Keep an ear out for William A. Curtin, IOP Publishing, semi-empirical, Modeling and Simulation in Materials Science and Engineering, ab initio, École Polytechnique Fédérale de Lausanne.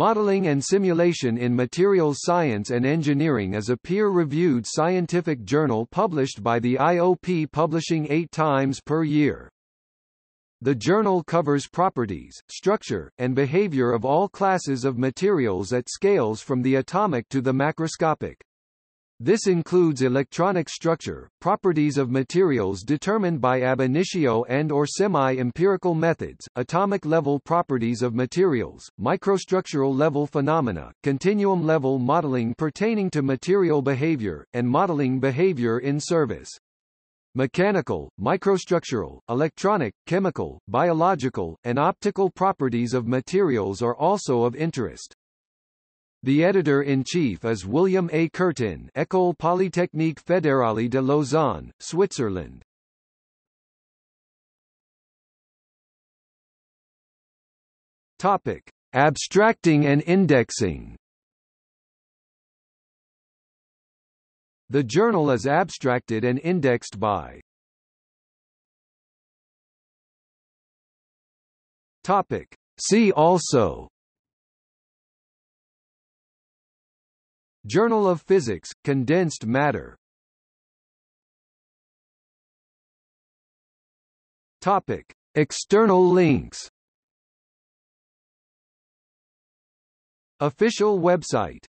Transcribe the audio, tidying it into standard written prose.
Modeling and Simulation in Materials Science and Engineering is a peer-reviewed scientific journal published by the IOP Publishing 8 times per year. The journal covers properties, structure, and behavior of all classes of materials at scales from the atomic to the macroscopic. This includes electronic structure, properties of materials determined by ab initio and/or semi-empirical methods, atomic-level properties of materials, microstructural-level phenomena, continuum-level modeling pertaining to material behavior, and modeling behavior in service. Mechanical, microstructural, electronic, chemical, biological, and optical properties of materials are also of interest. The editor-in-chief is William A. Curtin, École Polytechnique Fédérale de Lausanne, Switzerland. Topic: Abstracting and indexing. The journal is abstracted and indexed by. Topic: See also. Journal of Physics, Condensed Matter. Topic: External links. Official website.